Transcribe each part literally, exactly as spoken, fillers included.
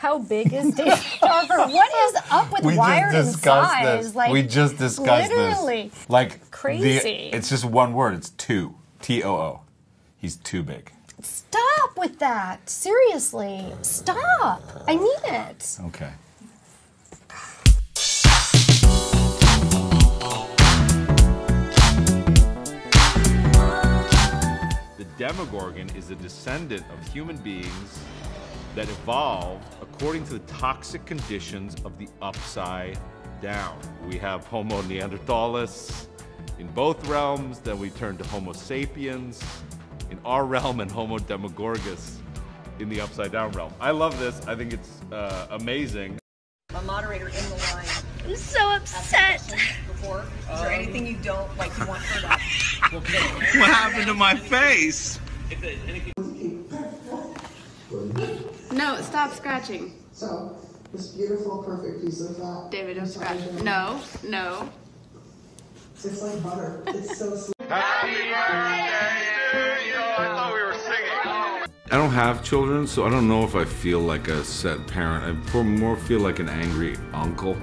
How big is David Harbour? What is up with we Wired just discussed and Size? This. Like, we just discussed literally. This. Like crazy. The, it's just one word. It's too. T O O. He's too big. Stop with that. Seriously. Stop. I need it. Okay. The Demogorgon is a descendant of human beings that evolved according to the toxic conditions of the Upside Down. We have Homo Neanderthalus in both realms, then we turn to Homo Sapiens in our realm and Homo Demogorgus in the Upside Down realm. I love this. I think it's uh, amazing. A moderator in the line. I'm so upset. Before, is there anything you don't like you want turned off? What happened to my face? If there's anything... No, stop scratching. So, this beautiful, perfect piece of uh, David, don't scratch. No, no. It's like butter. It's so sweet. Happy birthday to you! I thought we were singing. I don't have children, so I don't know if I feel like a sad parent. I more feel like an angry uncle,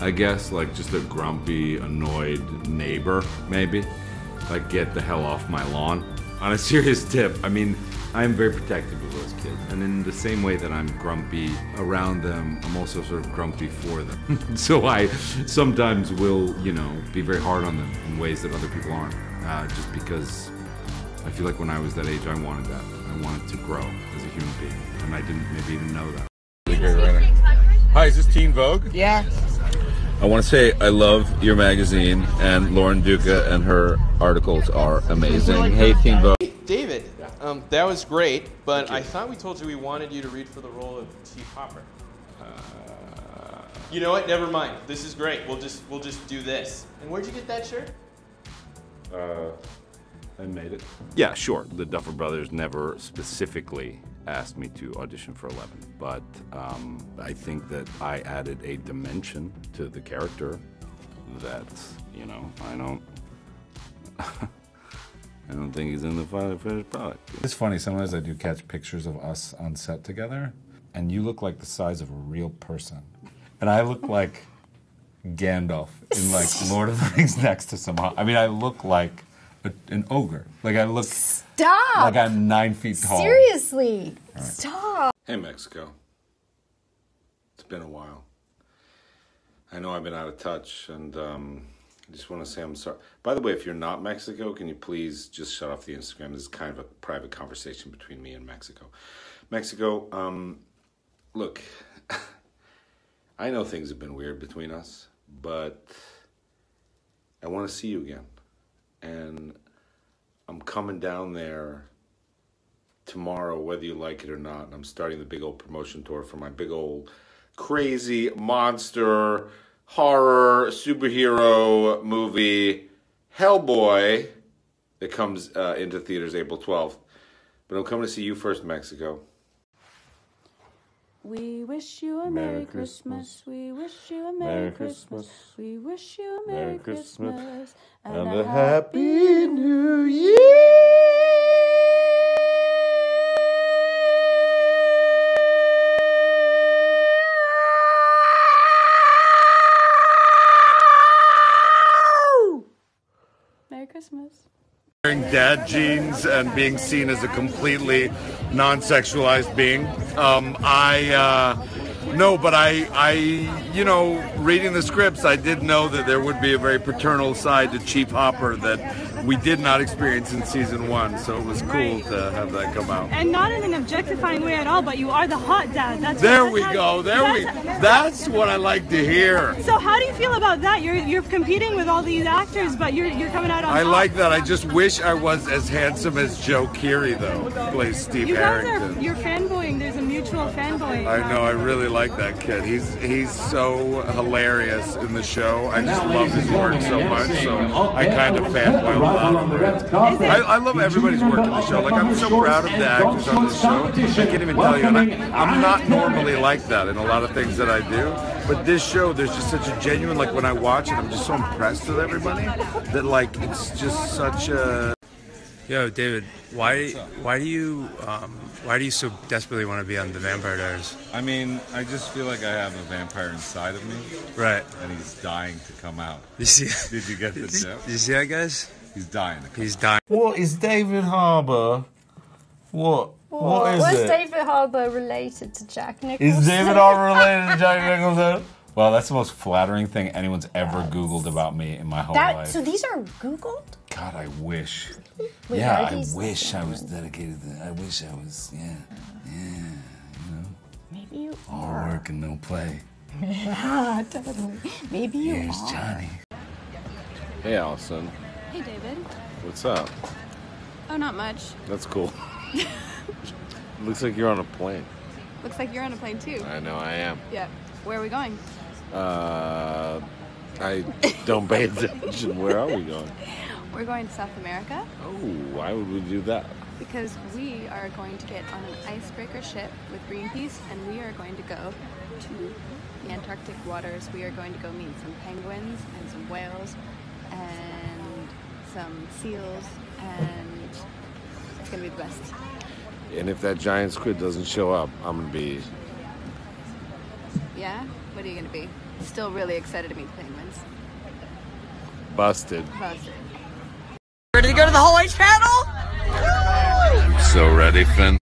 I guess. Like just a grumpy, annoyed neighbor, maybe. Like, get the hell off my lawn. On a serious tip, I mean, I'm very protective of those kids. And in the same way that I'm grumpy around them, I'm also sort of grumpy for them. So I sometimes will, you know, be very hard on them in ways that other people aren't. Uh, just because I feel like when I was that age, I wanted that. I wanted to grow as a human being. And I didn't maybe even know that. Hi, is this Teen Vogue? Yeah. I want to say I love your magazine, and Lauren Duca and her articles are amazing. Hey, Teen Vogue. David, um, that was great, but I thought we told you we wanted you to read for the role of Chief Hopper. Uh, you know what? Never mind. This is great. We'll just we'll just do this. And where'd you get that shirt? Uh, I made it. Yeah, sure. The Duffer Brothers never specifically asked me to audition for Eleven, but um, I think that I added a dimension to the character that, you know, I don't. I don't think he's in the final finished product. It's funny, sometimes I do catch pictures of us on set together, and you look like the size of a real person. And I look like Gandalf in like Lord of the Rings next to someone. I mean, I look like a, an ogre. Like I look Stop. Like I'm nine feet tall. Seriously, right. Stop. Hey, Mexico. It's been a while. I know I've been out of touch, and um, I just want to say I'm sorry. By the way, if you're not Mexico, can you please just shut off the Instagram? This is kind of a private conversation between me and Mexico. Mexico, um, look, I know things have been weird between us, but I want to see you again. And I'm coming down there tomorrow, whether you like it or not. And I'm starting the big old promotion tour for my big old crazy monster horror superhero movie Hellboy that comes uh, into theaters April twelfth. But I'm coming to see you first, Mexico. We wish you a Merry Christmas. Christmas. We wish you a Merry, Merry Christmas. Christmas. We wish you a Merry, Merry Christmas, Christmas and, and a Happy New Year. Wearing dad jeans and being seen as a completely non-sexualized being. Um, I, uh, no, but I, I, you know, reading the scripts, I did know that there would be a very paternal side to Chief Hopper that we did not experience in season one, so it was cool right. to have that come out. And not in an objectifying way at all, but you are the hot dad. That's there what, we that's go, how, there that's, we, that's what I like to hear. So how do you feel about that? You're you're competing with all these actors, but you're, you're coming out on I top. Like that. I just wish I was as handsome as Joe Keery, though, who plays Steve you Harrington. Guys are, you're fanboying. There's a mutual fanboying. I know, I really like that kid. He's, he's so hilarious in the show. I just love his work so much, so I kind of fanboy. I, I love everybody's work on the show. Like, I'm so proud of the actors on the show. I can't even tell you. And I, I'm not normally like that in a lot of things that I do. But this show, there's just such a genuine, like, when I watch it, I'm just so impressed with everybody that, like, it's just such a... Yo, David, why why do you um, why do you so desperately want to be on The Vampire Diaries? I mean, I just feel like I have a vampire inside of me, right? And he's dying to come out. You see? Did you get the joke? You see that, guys? He's dying to come he's out. dying. What is David Harbour? What? What, what is was it? David Harbour related to Jack Nicholson? Is David Harbour related to Jack Nicholson? Well, that's the most flattering thing anyone's ever yes. Googled about me in my whole that, life. So these are Googled? God, I wish. Wait, yeah, I wish I was dedicated to I wish I was, yeah, yeah, you know. Maybe you All are. All work and no play. Yeah, totally. Maybe you Here's are. Johnny. Hey, Allison. Hey, David. What's up? Oh, not much. That's cool. Looks like you're on a plane. Looks like you're on a plane, too. I know, I am. Yeah. Where are we going? Uh, I don't pay attention. Where are we going? We're going to South America. Oh, why would we do that? Because we are going to get on an icebreaker ship with Greenpeace, and we are going to go to the Antarctic waters. We are going to go meet some penguins and some whales and some seals, and it's going to be the best. And if that giant squid doesn't show up, I'm going to be... Yeah? What are you going to be? Still really excited to meet the penguins. Busted. Busted. Ready to go to the Holy Channel? I'm so ready, Finn.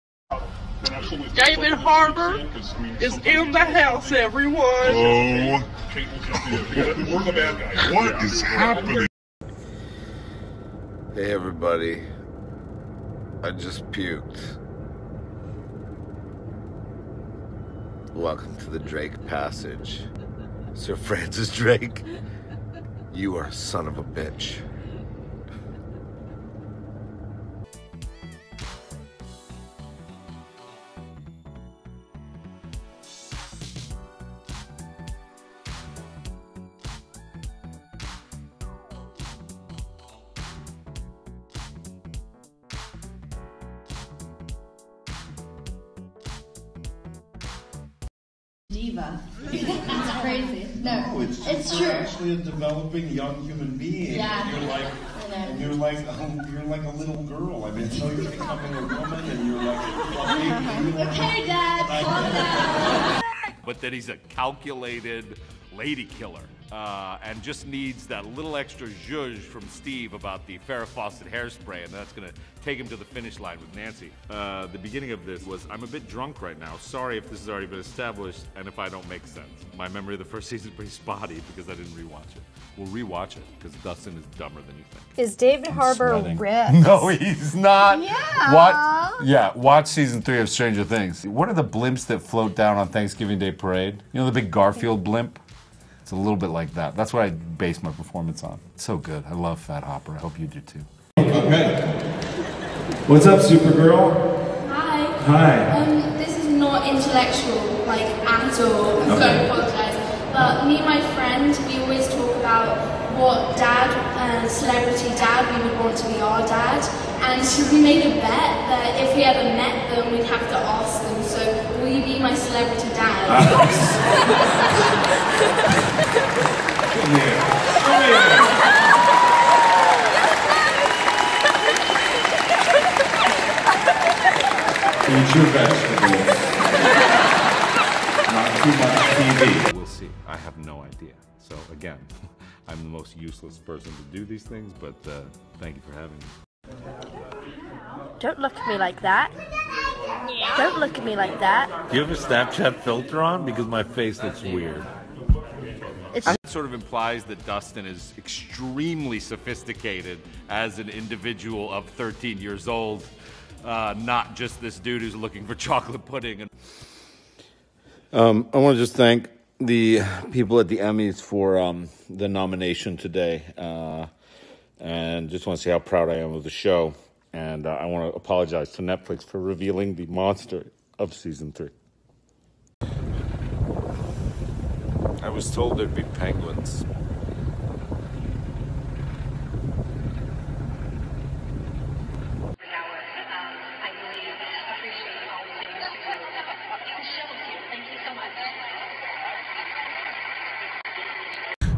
David Harbour is in the house, everyone. Oh. What is happening? Hey, everybody. I just puked. Welcome to the Drake Passage. Sir Francis Drake, you are a son of a bitch. It's crazy. No, no it's, it's true. You're actually a developing young human being. Yeah. You're like, and you're like, um, you're like a little girl. I mean, so you're becoming a woman, and you're like, a okay, Dad, calm down. But that he's a calculated lady killer, uh, and just needs that little extra zhuzh from Steve about the Farrah Fawcett hairspray, and that's gonna take him to the finish line with Nancy. Uh, the beginning of this was, I'm a bit drunk right now. Sorry if this has already been established and if I don't make sense. My memory of the first season is pretty spotty because I didn't rewatch it. We'll rewatch it because Dustin is dumber than you think. Is David Harbour ripped? No, he's not. Yeah. What? Yeah. Watch season three of Stranger Things. What are the blimps that float down on Thanksgiving Day Parade? You know the big Garfield blimp. It's a little bit like that. That's what I base my performance on. It's so good. I love Fat Hopper. I hope you do too. Okay. What's up, Supergirl? Hi. Hi. Um, this is not intellectual, like, at all. I'm okay. Sorry, I apologize. But me and my friend, we always talk about what dad, uh, celebrity dad, we would want to be our dad. And we made a bet that if we ever met them, we'd have to ask them. So, will you be my celebrity dad? Come here. Come here. Eat your vegetables. Not too much T V. We'll see. I have no idea. So again, I'm the most useless person to do these things, but uh, thank you for having me. Don't look at me like that. Don't look at me like that. Do you have a Snapchat filter on? Because my face looks weird. It sort of implies that Dustin is extremely sophisticated as an individual of thirteen years old, uh, not just this dude who's looking for chocolate pudding. And um, I want to just thank the people at the Emmys for um, the nomination today, uh, and just want to say how proud I am of the show. And uh, I want to apologize to Netflix for revealing the monster of season three. I was told there'd be penguins.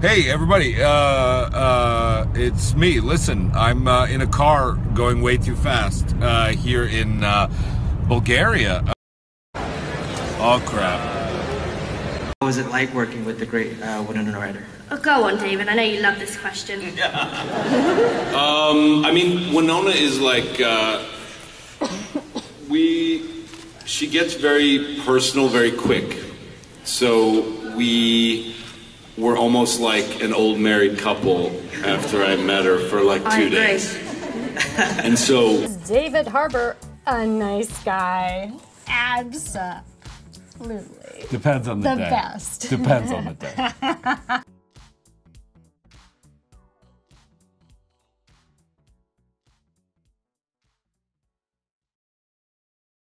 Hey, everybody, uh, uh, it's me. Listen, I'm uh, in a car going way too fast uh, here in uh, Bulgaria. Oh, crap. What was it like working with the great uh, woman writer? Oh, go on, David. I know you love this question. um, I mean, Winona is like, uh, we, she gets very personal very quick. So we were almost like an old married couple after I met her for like two I'm days. And so... David Harbour, a nice guy. Absolutely. Depends on the, the day. The best. Depends on the day.